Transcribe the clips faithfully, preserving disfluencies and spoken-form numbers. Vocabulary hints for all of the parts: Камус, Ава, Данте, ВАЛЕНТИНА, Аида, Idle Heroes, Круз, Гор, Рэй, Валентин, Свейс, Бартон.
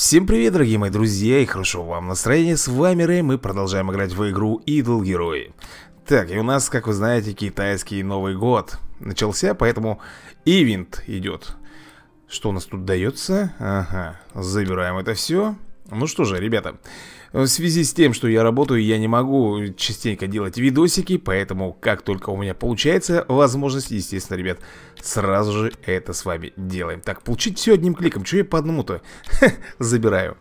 Всем привет, дорогие мои друзья, и хорошо вам настроения. С вами Рэй, мы продолжаем играть в игру Idle Heroes. Так, и у нас, как вы знаете, китайский Новый год начался, поэтому ивент идет. Что у нас тут дается? Ага, забираем это все. Ну что же, ребята, в связи с тем, что я работаю, я не могу частенько делать видосики, поэтому как только у меня получается возможность, естественно, ребят, сразу же это с вами делаем. Так, получить все одним кликом, что я по одному-то забираю.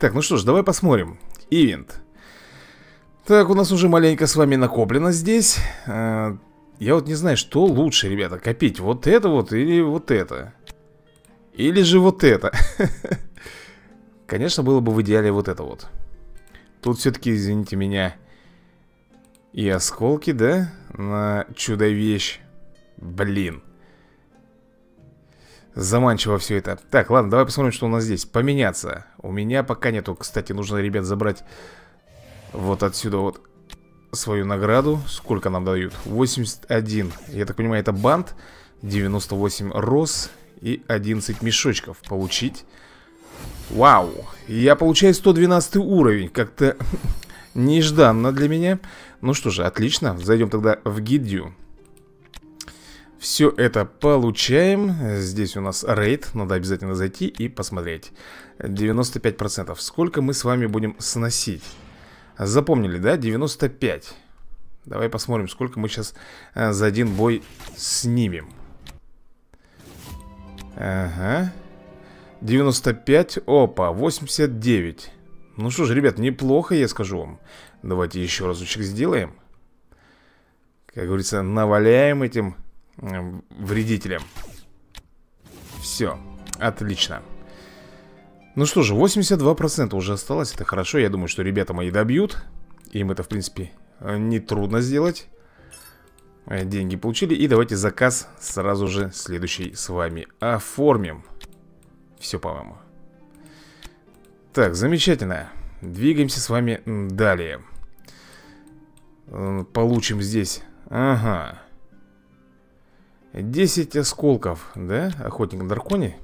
Так, ну что ж, давай посмотрим. Ивент. Так, у нас уже маленько с вами накоплено здесь. Я вот не знаю, что лучше, ребята, копить вот это вот или вот это. Или же вот это. Конечно, было бы в идеале вот это вот. Тут все-таки, извините меня, и осколки, да? На чудо-вещь. Блин. Заманчиво все это. Так, ладно, давай посмотрим, что у нас здесь. Поменяться. У меня пока нету. Кстати, нужно, ребят, забрать вот отсюда вот свою награду. Сколько нам дают? восемьдесят один. Я так понимаю, это бант. девяносто восемь роз и одиннадцать мешочков. Получить... Вау, я получаю сто двенадцатый уровень, как-то нежданно для меня. Ну что же, отлично, зайдем тогда в гильдию. Все это получаем, здесь у нас рейд, надо обязательно зайти и посмотреть. Девяносто пять процентов, сколько мы с вами будем сносить. Запомнили, да, девяносто пять. Давай посмотрим, сколько мы сейчас за один бой снимем. Ага, девяносто пять, опа, восемьдесят девять. Ну что же, ребят, неплохо, я скажу вам. Давайте еще разочек сделаем. Как говорится, наваляем этим э, вредителям. Все, отлично. Ну что же, восемьдесят два процента уже осталось, это хорошо. Я думаю, что ребята мои добьют. Им это, в принципе, нетрудно сделать. Деньги получили, и давайте заказ сразу же следующий с вами оформим. Все, по-моему. Так, замечательно. Двигаемся с вами далее. Получим здесь. Ага. десять осколков, да? Охотник на драконе.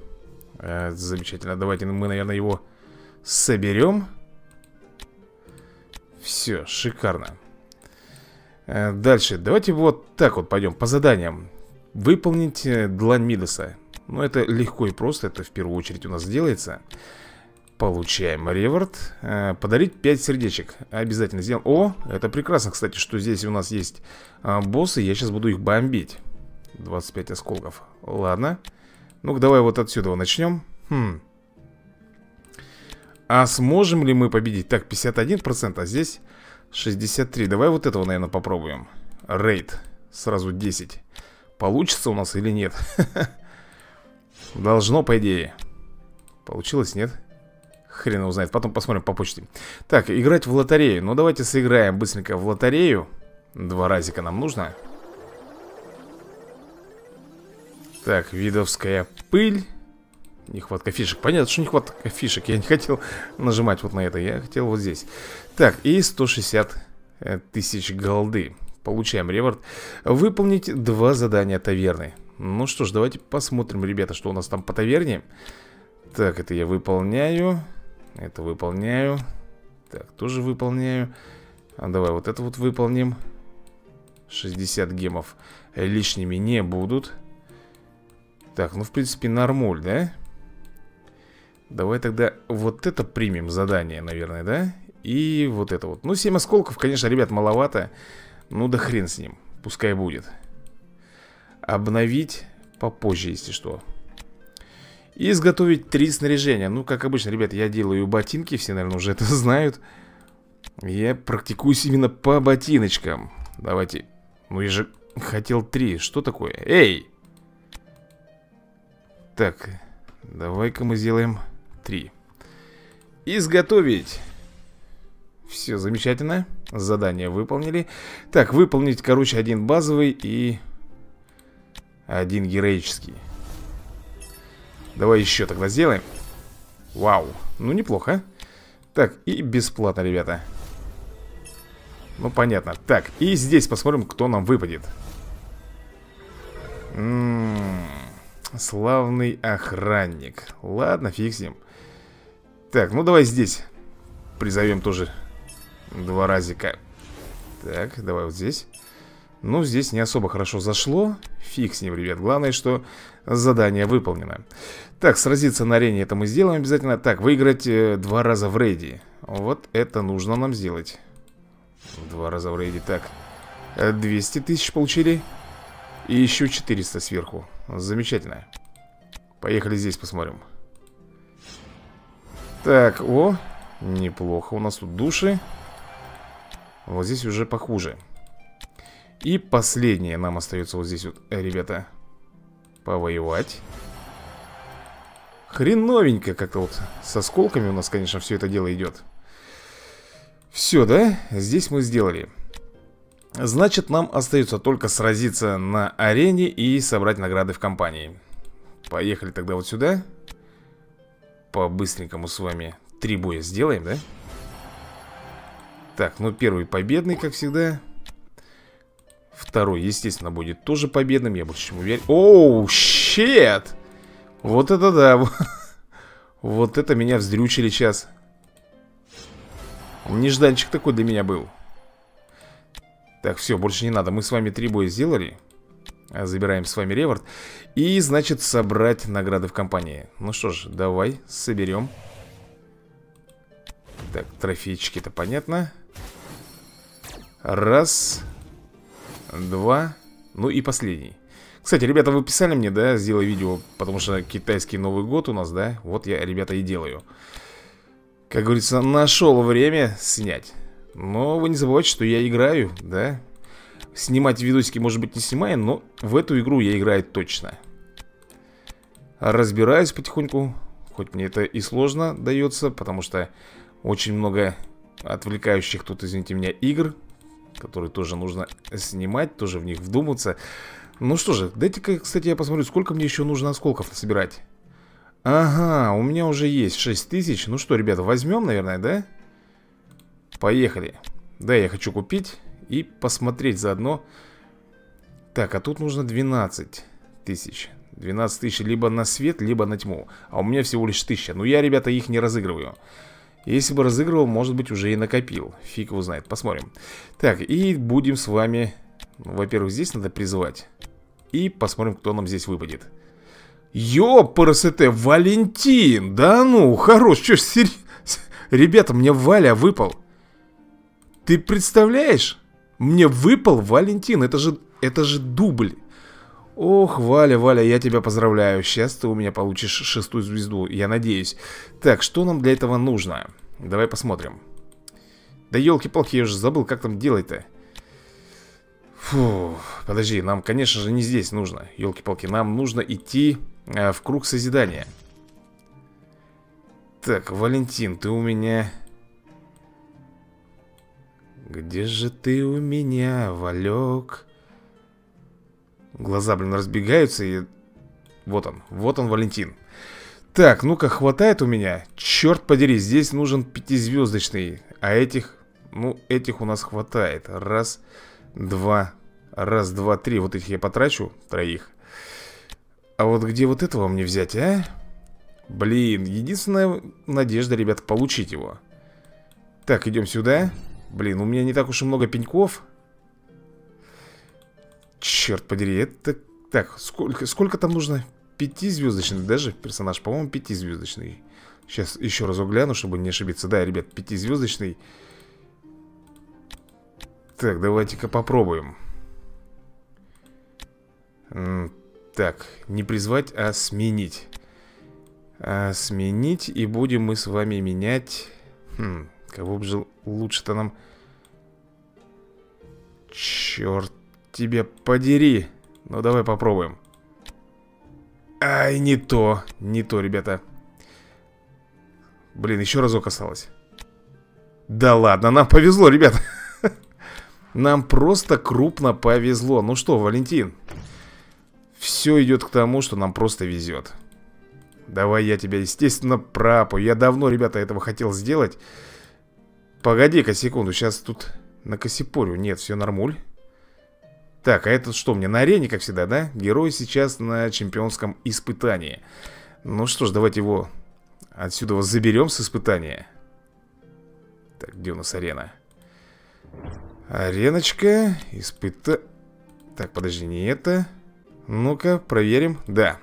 А, замечательно. Давайте мы, наверное, его соберем. Все, шикарно. А, дальше. Давайте вот так вот пойдем по заданиям. Выполнить длань Мидаса. Ну, это легко и просто, это в первую очередь у нас делается. Получаем реворд. Подарить пять сердечек. Обязательно сделаем. О, это прекрасно, кстати, что здесь у нас есть боссы. Я сейчас буду их бомбить. двадцать пять осколков. Ладно. Ну-ка, давай вот отсюда начнем. Хм. А сможем ли мы победить? Так, пятьдесят один процент, а здесь шестьдесят три. Давай вот этого, наверное, попробуем. Рейд. Сразу десять. Получится у нас или нет? Должно, по идее. Получилось, нет? Хрен его знает, потом посмотрим по почте. Так, играть в лотерею. Ну, давайте сыграем быстренько в лотерею. Два разика нам нужно. Так, видовская пыль. Нехватка фишек. Понятно, что нехватка фишек. Я не хотел нажимать вот на это, я хотел вот здесь. Так, и сто шестьдесят тысяч голды. Получаем реворд. Выполнить два задания таверны. Ну что ж, давайте посмотрим, ребята, что у нас там по таверне. Так, это я выполняю. Это выполняю. Так, тоже выполняю. А давай вот это вот выполним. шестьдесят гемов лишними не будут. Так, ну в принципе нормуль, да? Давай тогда вот это примем задание, наверное, да? И вот это вот. Ну семь осколков, конечно, ребят, маловато. Ну да хрен с ним, пускай будет. Обновить попозже, если что. И изготовить три снаряжения. Ну, как обычно, ребят, я делаю ботинки. Все, наверное, уже это знают. Я практикуюсь именно по ботиночкам. Давайте. Ну, я же хотел три. Что такое? Эй! Так, давай-ка мы сделаем три. Изготовить. Все, замечательно. Задание выполнили. Так, выполнить, короче, один базовый и... один героический. Давай еще тогда сделаем. Вау, ну неплохо. Так, и бесплатно, ребята. Ну понятно. Так, и здесь посмотрим, кто нам выпадет. М-м-м, славный охранник. Ладно, фиг с ним. Так, ну давай здесь призовем тоже два разика. Так, давай вот здесь. Ну, здесь не особо хорошо зашло. Фиг с ним, ребят. Главное, что задание выполнено. Так, сразиться на арене это мы сделаем обязательно. Так, выиграть э, два раза в рейде. Вот это нужно нам сделать. Два раза в рейде. Так, двести тысяч получили. И еще четыреста сверху. Замечательно. Поехали здесь посмотрим. Так, о, неплохо. У нас тут души. Вот здесь уже похуже. И последнее нам остается вот здесь вот, ребята, повоевать. Хреновенько как-то вот с осколками у нас, конечно, все это дело идет. Все, да? Здесь мы сделали. Значит, нам остается только сразиться на арене и собрать награды в компании. Поехали тогда вот сюда. По-быстренькому с вами три боя сделаем, да? Так, ну первый победный, как всегда. Второй, естественно, будет тоже победным, я больше чем уверен. Оу, щет! Вот это да! Вот это меня вздрючили сейчас. Нежданчик такой для меня был. Так, все, больше не надо. Мы с вами три боя сделали. Забираем с вами реворд. И, значит, собрать награды в компании. Ну что ж, давай соберем. Так, трофейчики-то понятно. Раз... Два. Ну и последний. Кстати, ребята, вы писали мне, да, сделай видео, потому что китайский Новый год у нас, да. Вот я, ребята, и делаю. Как говорится, нашел время снять. Но вы не забывайте, что я играю, да. Снимать видосики, может быть, не снимаем, но в эту игру я играю точно. Разбираюсь потихоньку. Хоть мне это и сложно дается, потому что очень много отвлекающих тут, извините меня, игр, которые тоже нужно снимать, тоже в них вдуматься. Ну что же, дайте-ка, кстати, я посмотрю, сколько мне еще нужно осколков собирать. Ага, у меня уже есть шесть тысяч. Ну что, ребята, возьмем, наверное, да? Поехали. Да, я хочу купить и посмотреть заодно. Так, а тут нужно двенадцать тысяч. двенадцать тысяч либо на свет, либо на тьму. А у меня всего лишь тысяча. Но я, ребята, их не разыгрываю. Если бы разыгрывал, может быть, уже и накопил. Фиг его знает, посмотрим. Так, и будем с вами. Во-первых, здесь надо призывать. И посмотрим, кто нам здесь выпадет. Ёпрст, Валентин! Да ну, хорош, чё ж серьезно? Ребята, мне Валя выпал. Ты представляешь? Мне выпал Валентин, это же, это же дубль. Ох, Валя, Валя, я тебя поздравляю. Сейчас ты у меня получишь шестую звезду, я надеюсь. Так, что нам для этого нужно? Давай посмотрим. Да елки-палки, я уже забыл, как там делать-то. Фу, подожди, нам, конечно же, не здесь нужно. Елки-палки, нам нужно идти э, в круг созидания. Так, Валентин, ты у меня... Где же ты у меня, Валек? Глаза, блин, разбегаются и... Вот он, вот он, Валентин. Так, ну-ка, хватает у меня. Черт подери, здесь нужен пятизвездочный. А этих, ну, этих у нас хватает. Раз, два, раз, два, три. Вот этих я потрачу, троих. А вот где вот этого мне взять, а? Блин, единственная надежда, ребят, получить его. Так, идем сюда. Блин, у меня не так уж и много пеньков. Черт подери, это... Так, сколько, сколько там нужно? Пятизвездочный даже персонаж, по-моему, пятизвездочный. Сейчас еще раз угляну, чтобы не ошибиться. Да, ребят, пятизвездочный. Так, давайте-ка попробуем. Так, не призвать, а сменить. А сменить, и будем мы с вами менять... Хм, кого бы же лучше-то нам... Черт. Тебе подери. Ну, давай попробуем. Ай, не то. Не то, ребята. Блин, еще разок осталось. Да ладно, нам повезло, ребята. Нам просто крупно повезло. Ну что, Валентин. Все идет к тому, что нам просто везет. Давай я тебя, естественно, пропою. Я давно, ребята, этого хотел сделать. Погоди-ка секунду. Сейчас тут накосипорю. Нет, все нормуль. Так, а этот что, мне на арене, как всегда, да? Герой сейчас на чемпионском испытании. Ну что ж, давайте его Отсюда вас заберем с испытания. Так, где у нас арена? Ареночка. Испыта... Так, подожди, не это. Ну-ка, проверим. Да.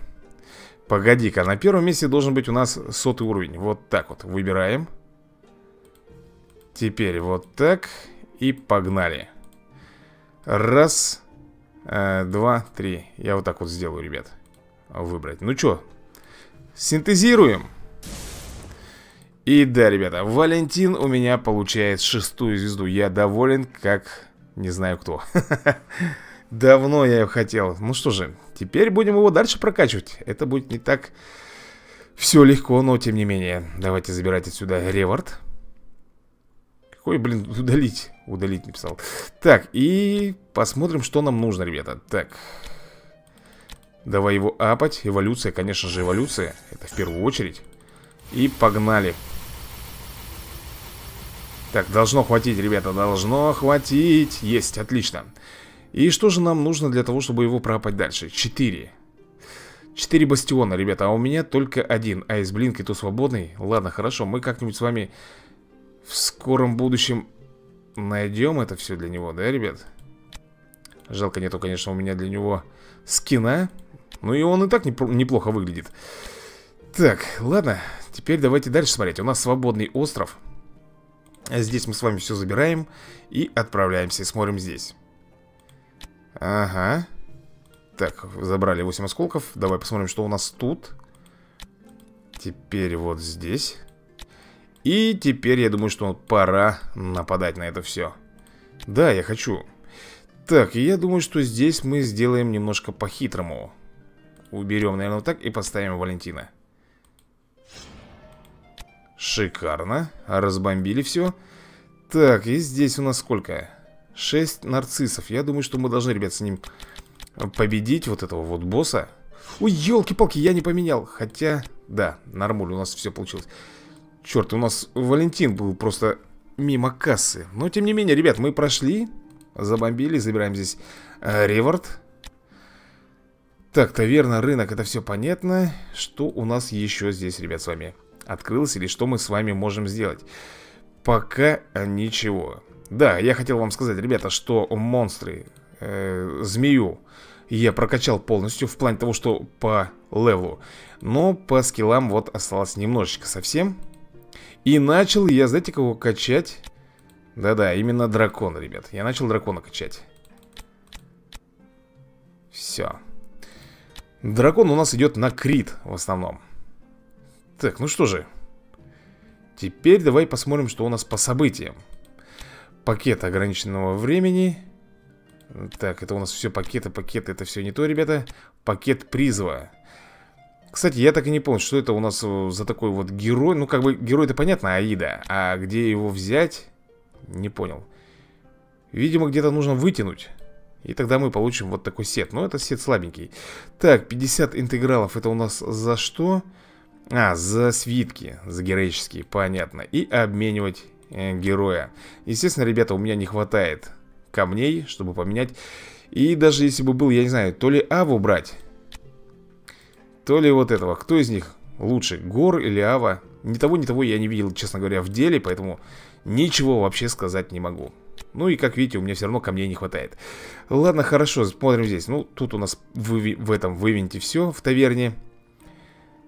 Погоди-ка, на первом месте должен быть у нас сотый уровень. Вот так вот, выбираем. Теперь вот так. И погнали. Раз, э, два, три. Я вот так вот сделаю, ребят. Выбрать. Ну чё, синтезируем. И да, ребята, Валентин у меня получает шестую звезду. Я доволен, как не знаю кто. Давно я его хотел. Ну что же, теперь будем его дальше прокачивать. Это будет не так все легко, но тем не менее. Давайте забирать отсюда ревард. Какой, блин, удалить? Удалить написал. Так, и посмотрим, что нам нужно, ребята. Так, давай его апать. Эволюция, конечно же, эволюция. Это в первую очередь. И погнали. Так, должно хватить, ребята, должно хватить. Есть, отлично. И что же нам нужно для того, чтобы его пропать дальше? Четыре. Четыре бастиона, ребята, а у меня только один. А из блинки то свободный. Ладно, хорошо, мы как-нибудь с вами в скором будущем найдем это все для него, да, ребят? Жалко нету, конечно, у меня для него скина. Ну и он и так неплохо выглядит. Так, ладно, теперь давайте дальше смотреть. У нас свободный остров. Здесь мы с вами все забираем и отправляемся, смотрим здесь. Ага. Так, забрали восемь осколков. Давай посмотрим, что у нас тут. Теперь вот здесь. И теперь, я думаю, что пора нападать на это все. Да, я хочу. Так, и я думаю, что здесь мы сделаем немножко по-хитрому. Уберем, наверное, вот так и поставим Валентина. Шикарно. Разбомбили все. Так, и здесь у нас сколько? шесть нарциссов. Я думаю, что мы должны, ребят, с ним победить вот этого вот босса. Ой, елки-палки, я не поменял. Хотя, да, нормально, у нас все получилось. Черт, у нас Валентин был просто мимо кассы. Но, тем не менее, ребят, мы прошли. Забомбили, забираем здесь э, ревард. Так, таверна, рынок, это все понятно. Что у нас еще здесь, ребят, с вами открылось? Или что мы с вами можем сделать? Пока ничего. Да, я хотел вам сказать, ребята, что монстры, э, змею я прокачал полностью в плане того, что по левлу. Но по скиллам вот осталось немножечко совсем. И начал я, знаете, кого качать? Да-да, именно дракона, ребят. Я начал дракона качать. Все. Дракон у нас идет на крит в основном. Так, ну что же. Теперь давай посмотрим, что у нас по событиям. Пакет ограниченного времени. Так, это у нас все пакеты, пакеты, это все не то, ребята. Пакет призыва. Кстати, я так и не понял, что это у нас за такой вот герой. Ну, как бы, герой-то понятно, Аида. А где его взять? Не понял. Видимо, где-то нужно вытянуть. И тогда мы получим вот такой сет. Но это сет слабенький. Так, пятьдесят интегралов. Это у нас за что? А, за свитки. За героические, понятно. И обменивать героя. Естественно, ребята, у меня не хватает камней, чтобы поменять. И даже если бы был, я не знаю, то ли Аву брать, то ли вот этого. Кто из них лучше, Гор или Ава? Ни того, ни того я не видел, честно говоря, в деле. Поэтому ничего вообще сказать не могу. Ну и как видите, у меня все равно камней не хватает. Ладно, хорошо, смотрим здесь. Ну, тут у нас вы, в этом вывиньте все в таверне.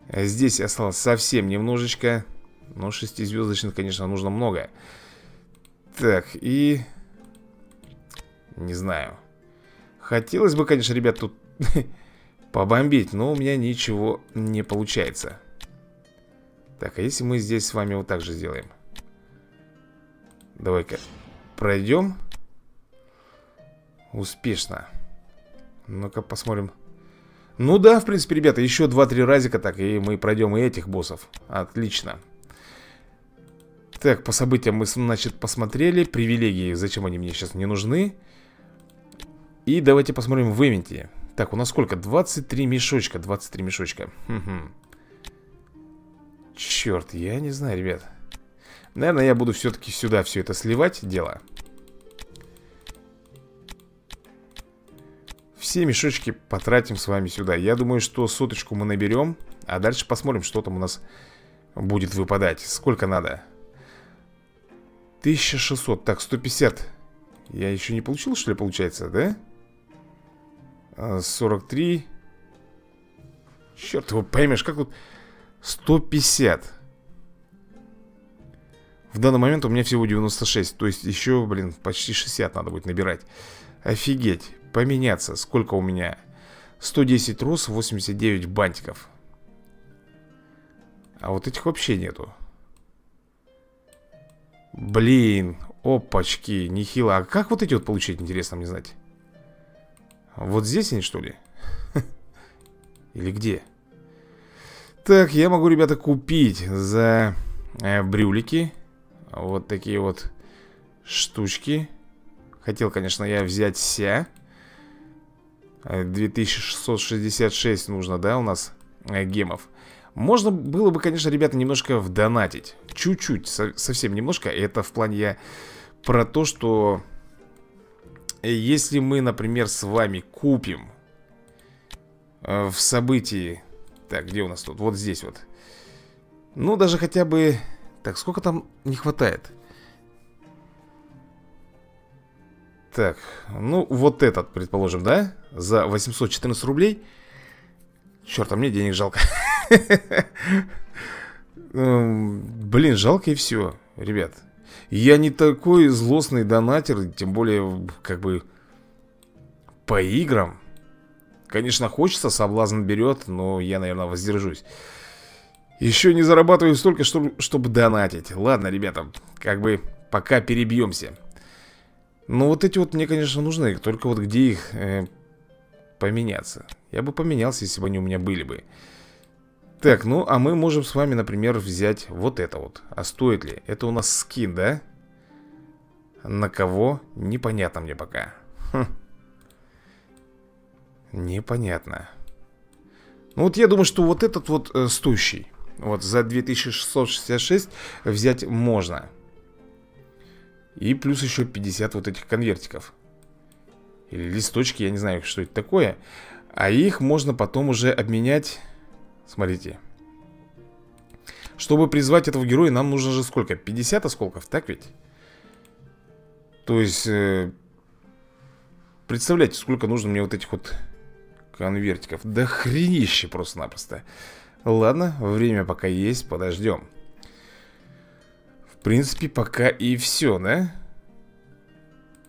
Здесь осталось совсем немножечко. Но шестизвездочных, конечно, нужно много. Так, и... Не знаю. Хотелось бы, конечно, ребят, тут побомбить, но у меня ничего не получается. Так, а если мы здесь с вами вот так же сделаем? Давай-ка пройдем. Успешно. Ну-ка, посмотрим. Ну да, в принципе, ребята, еще два-три разика так, и мы пройдем и этих боссов. Отлично. Так, по событиям мы, значит, посмотрели. Привилегии, зачем они мне сейчас не нужны. И давайте посмотрим в инвентаре. Так, у нас сколько? двадцать три мешочка. двадцать три мешочка. Хм-хм. Черт, я не знаю, ребят. Наверное, я буду все-таки сюда все это сливать дело. Все мешочки потратим с вами сюда. Я думаю, что соточку мы наберем. А дальше посмотрим, что там у нас будет выпадать. Сколько надо? тысяча шестьсот. Так, сто пятьдесят. Я еще не получил, что ли, получается, да? сорок три. Черт его поймешь, как тут... сто пятьдесят. В данный момент у меня всего девяносто шесть. То есть еще, блин, почти шестьдесят надо будет набирать. Офигеть. Поменяться. Сколько у меня? сто десять роз, восемьдесят девять бантиков. А вот этих вообще нету. Блин. Опачки. Нехило. А как вот эти вот получить, интересно мне знать? Вот здесь они, что ли? Или где? Так, я могу, ребята, купить за э, брюлики. Вот такие вот штучки. Хотел, конечно, я взять ся. две тысячи шестьсот шестьдесят шесть нужно, да, у нас э, гемов. Можно было бы, конечно, ребята, немножко вдонатить. Чуть-чуть, со совсем немножко. Это в плане я про то, что если мы, например, с вами купим э, в событии... Так, где у нас тут? Вот здесь вот. Ну, даже хотя бы... Так, сколько там не хватает? Так, ну, вот этот, предположим, да? За восемьсот четырнадцать рублей. Черт, а мне денег жалко. Блин, жалко и все, ребят. Я не такой злостный донатер, тем более, как бы, по играм. Конечно, хочется, соблазн берет, но я, наверное, воздержусь. Еще не зарабатываю столько, чтобы, чтобы донатить. Ладно, ребята, как бы пока перебьемся. Но вот эти вот мне, конечно, нужны. Только вот где их э, поменяться? Я бы поменялся, если бы они у меня были бы. Так, ну, а мы можем с вами, например, взять вот это вот. А стоит ли? Это у нас скин, да? На кого? Непонятно мне пока. Хм. Непонятно. Ну вот я думаю, что вот этот вот э, стоящий, вот за две тысячи шестьсот шестьдесят шесть взять можно. И плюс еще пятьдесят вот этих конвертиков. Или листочки, я не знаю, что это такое. А их можно потом уже обменять. Смотрите. Чтобы призвать этого героя, нам нужно же сколько? пятьдесят осколков, так ведь? То есть э, представляете, сколько нужно мне вот этих вот конвертиков. Да хренище просто-напросто. Ладно, время пока есть, подождем. В принципе, пока и все, да?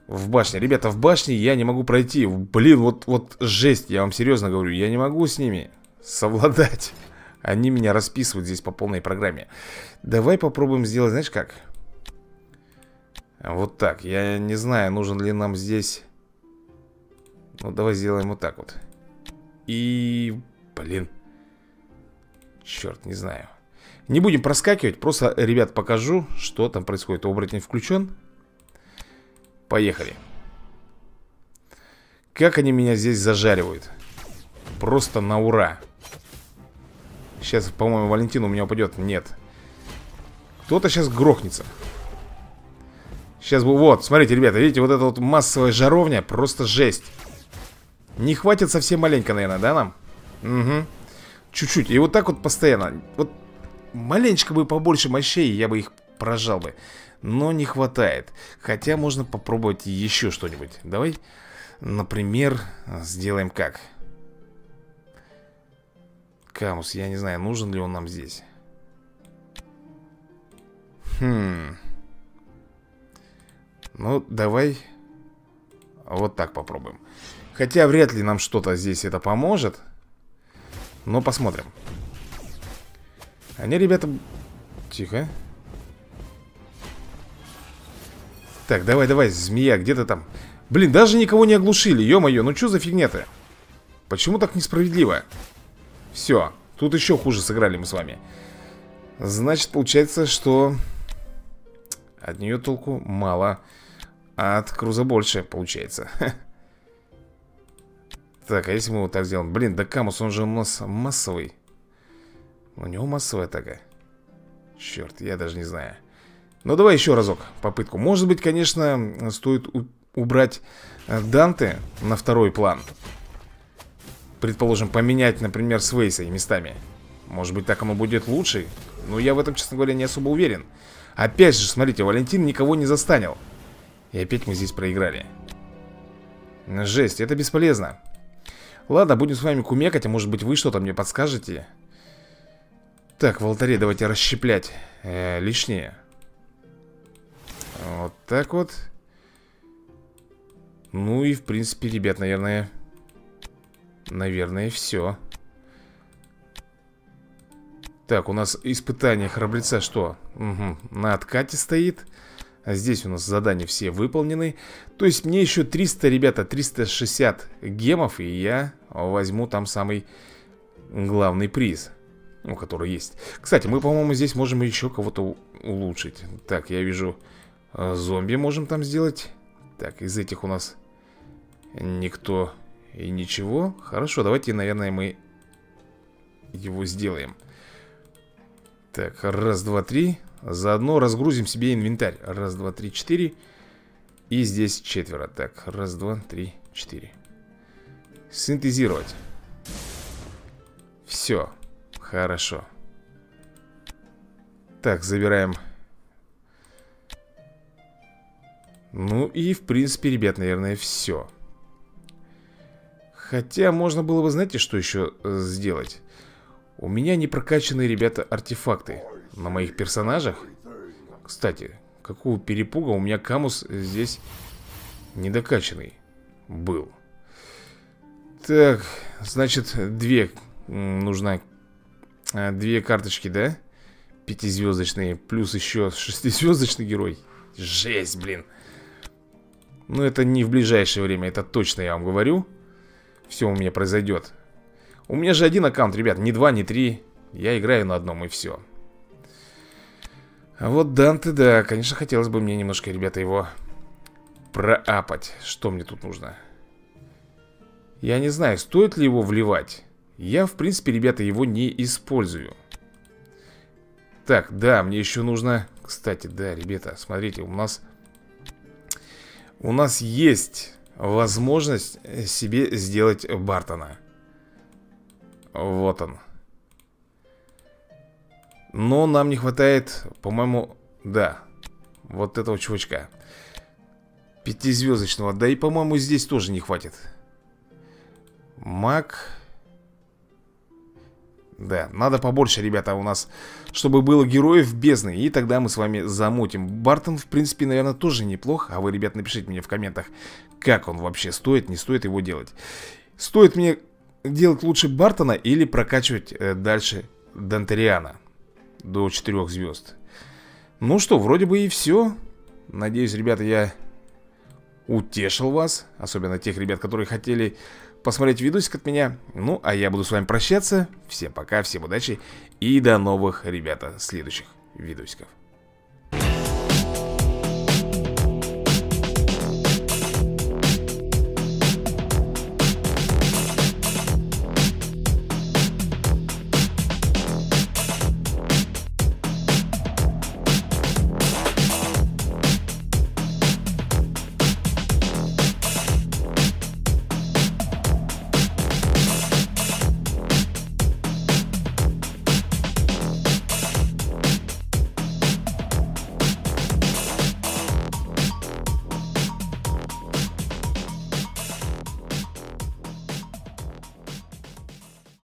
В башне, ребята, в башне я не могу пройти. Блин, вот, вот жесть, я вам серьезно говорю. Я не могу с ними совладать. Они меня расписывают здесь по полной программе. Давай попробуем сделать, знаешь как? Вот так, я не знаю, нужен ли нам здесь. Ну, давай сделаем вот так вот. И... Блин. Черт, не знаю. Не будем проскакивать. Просто, ребят, покажу, что там происходит. Оборотень включен. Поехали. Как они меня здесь зажаривают. Просто на ура. Сейчас, по-моему, Валентин у меня упадет. Нет. Кто-то сейчас грохнется. Сейчас... Вот, смотрите, ребята. Видите, вот эта вот массовая жаровня. Просто жесть. Не хватит совсем маленько, наверное, да, нам? Угу. Чуть-чуть. И вот так вот постоянно. Вот маленечко бы побольше мощей, я бы их прожал бы. Но не хватает. Хотя можно попробовать еще что-нибудь. Давай, например, сделаем как? Камус, я не знаю, нужен ли он нам здесь. Хм. Ну, давай вот так попробуем. Хотя вряд ли нам что-то здесь это поможет. Но посмотрим. Они, ребята... Тихо. Так, давай-давай, змея, где ты там? Блин, даже никого не оглушили, ё-моё, ну что за фигня-то? Почему так несправедливо? Все, тут еще хуже сыграли мы с вами. Значит, получается, что... От нее толку мало. А от Круза больше, получается. Так, а если мы вот так сделаем? Блин, да Камус, он же у нас массовый. У него массовая атака. Черт, я даже не знаю. Ну, давай еще разок попытку. Может быть, конечно, стоит убрать Данте на второй план. Предположим, поменять, например, Свейса местами. Может быть, так ему будет лучше. Но я в этом, честно говоря, не особо уверен. Опять же, смотрите, Валентин никого не застанил. И опять мы здесь проиграли. Жесть, это бесполезно. Ладно, будем с вами кумекать, а может быть вы что-то мне подскажете. Так, в алтаре давайте расщеплять э, лишнее. Вот так вот. Ну и в принципе, ребят, наверное... Наверное, все. Так, у нас испытание храбреца что? Угу, на откате стоит. А здесь у нас задания все выполнены. То есть мне еще триста, ребята, триста шестьдесят гемов. И я возьму там самый главный приз, ну, который есть. Кстати, мы, по-моему, здесь можем еще кого-то улучшить. Так, я вижу, зомби можем там сделать. Так, из этих у нас никто и ничего. Хорошо, давайте, наверное, мы его сделаем. Так, раз, два, три. Заодно разгрузим себе инвентарь. Раз, два, три, четыре. И здесь четверо. Так, раз, два, три, четыре. Синтезировать. Все. Хорошо. Так, забираем. Ну и, в принципе, ребят, наверное, все. Хотя можно было бы, знаете, что еще сделать? У меня не прокачаны, ребята, артефакты на моих персонажах. Кстати, какого перепуга у меня Камус здесь недокачанный был. Так, значит, две нужно, две карточки, да? Пятизвездочные, плюс еще шестизвездочный герой. Жесть, блин. Ну это не в ближайшее время, это точно я вам говорю. Все у меня произойдет. У меня же один аккаунт, ребят, не два, не три. Я играю на одном, и все. А вот Данте, да, конечно, хотелось бы мне немножко, ребята, его проапать. Что мне тут нужно? Я не знаю, стоит ли его вливать. Я, в принципе, ребята, его не использую. Так, да, мне еще нужно... Кстати, да, ребята, смотрите, у нас... У нас есть возможность себе сделать Бартона. Вот он. Но нам не хватает, по-моему, да, вот этого чувачка пятизвездочного. Да и, по-моему, здесь тоже не хватит. Маг. Да, надо побольше, ребята, у нас, чтобы было героев бездны. И тогда мы с вами замутим. Бартон, в принципе, наверное, тоже неплох. А вы, ребят, напишите мне в комментах, как он вообще, стоит, не стоит его делать. Стоит мне... делать лучше Бартона или прокачивать э, дальше Дантериана до четырёх звезд. Ну что, вроде бы и все. Надеюсь, ребята, я утешил вас. Особенно тех ребят, которые хотели посмотреть видосик от меня. Ну, а я буду с вами прощаться. Всем пока, всем удачи и до новых, ребята, следующих видосиков.